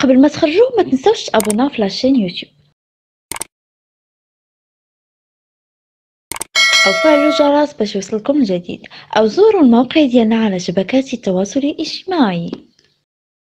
قبل ما تخرجوا ما تنسوش تابوناو في لاشين يوتيوب او فعلوا الجرس باش يوصلكم الجديد، او زوروا الموقع ديالنا على شبكات التواصل الاجتماعي.